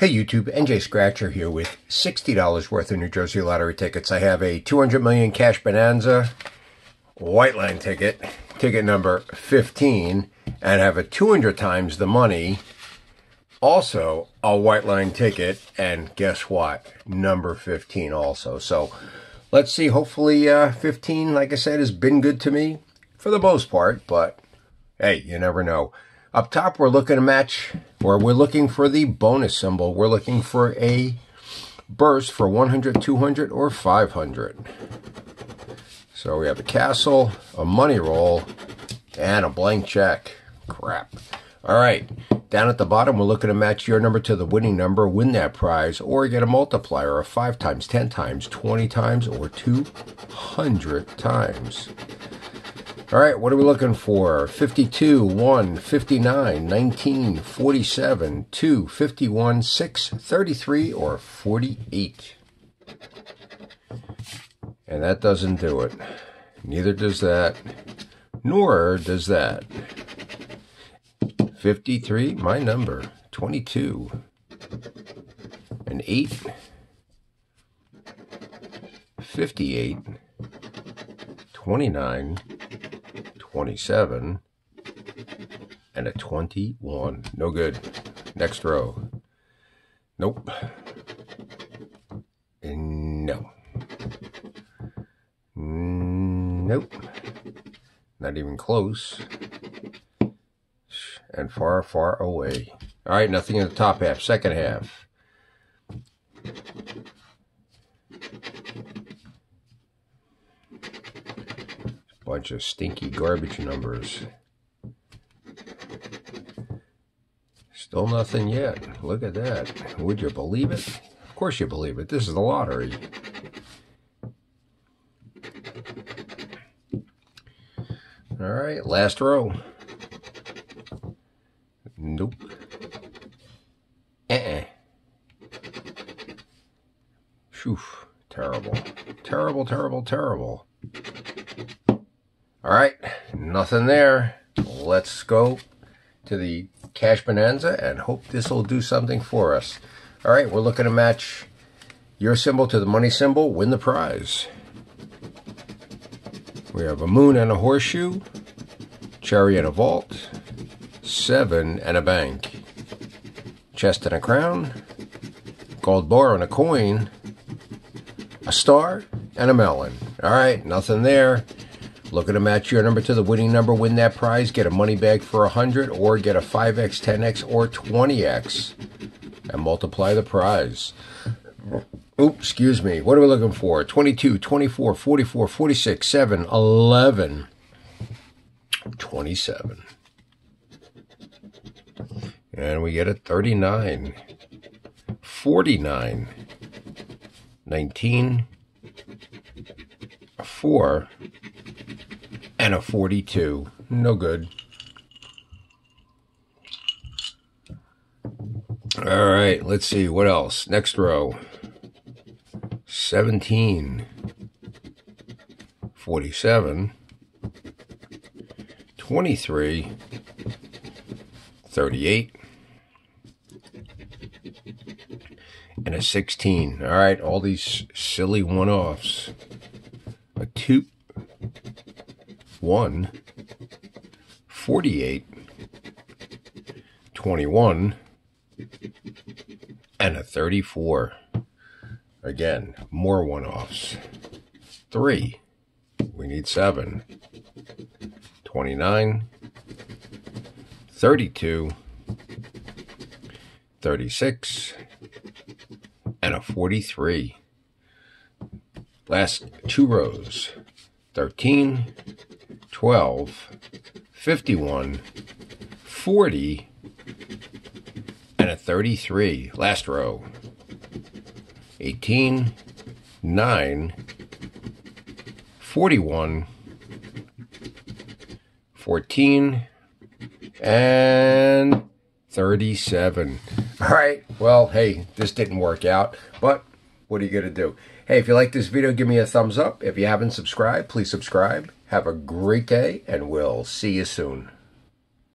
Hey YouTube, NJ Scratcher here with $60 worth of New Jersey Lottery tickets. I have a 200 million cash bonanza white line ticket number 15, and I have a 200 times the money, also a white line ticket, and guess what? Number 15 also. So let's see, hopefully 15, like I said, has been good to me for the most part, but hey, you never know. Up top, we're looking to match, or we're looking for the bonus symbol. We're looking for a burst for 100, 200, or 500. So we have a castle, a money roll, and a blank check. Crap. All right. Down at the bottom, we're looking to match your number to the winning number, win that prize, or get a multiplier of 5 times, 10 times, 20 times, or 200 times. All right, what are we looking for? 52, 1, 59, 19, 47, 2, 51, 6, 33, or 48. And that doesn't do it. Neither does that, nor does that. 53, my number, 22, an 8, 58, 29, 27, and a 21. No good. Next row. Nope. No. Nope. Not even close. And far, far away. All right, nothing in the top half. Second half. 2 bunch of stinky garbage numbers. Still nothing yet. Look at that. Would you believe it? Of course you believe it. This is the lottery. All right, last row. Nope. Phew. Terrible. Terrible, terrible, terrible. All right, nothing there. Let's go to the cash bonanza and hope this will do something for us. All right, we're looking to match your symbol to the money symbol, win the prize. We have a moon and a horseshoe, cherry and a vault, 7 and a bank, chest and a crown, gold bar and a coin, a star and a melon. All right, nothing there. Looking to match your number to the winning number, win that prize, get a money bag for 100, or get a 5X, 10X, or 20X, and multiply the prize. Oops, excuse me. What are we looking for? 22, 24, 44, 46, 7, 11, 27. And we get a 39, 49, 19, a 4, and a 42. No good. All right, let's see. What else? Next row. 17. 47. 23. 38. And a 16. All right, all these silly one-offs. A 2. 1, 48, 21, and a 34. Again, more one-offs. 3, we need 7, 29, 32, 36, and a 43. Last 2 rows. 13, 12, 51, 40, and a 33. Last row. 18, 9, 41, 14, and 37. All right. Well, hey, this didn't work out, but what are you going to do? Hey, if you like this video, give me a thumbs up. If you haven't subscribed, please subscribe. Have a great day, and we'll see you soon.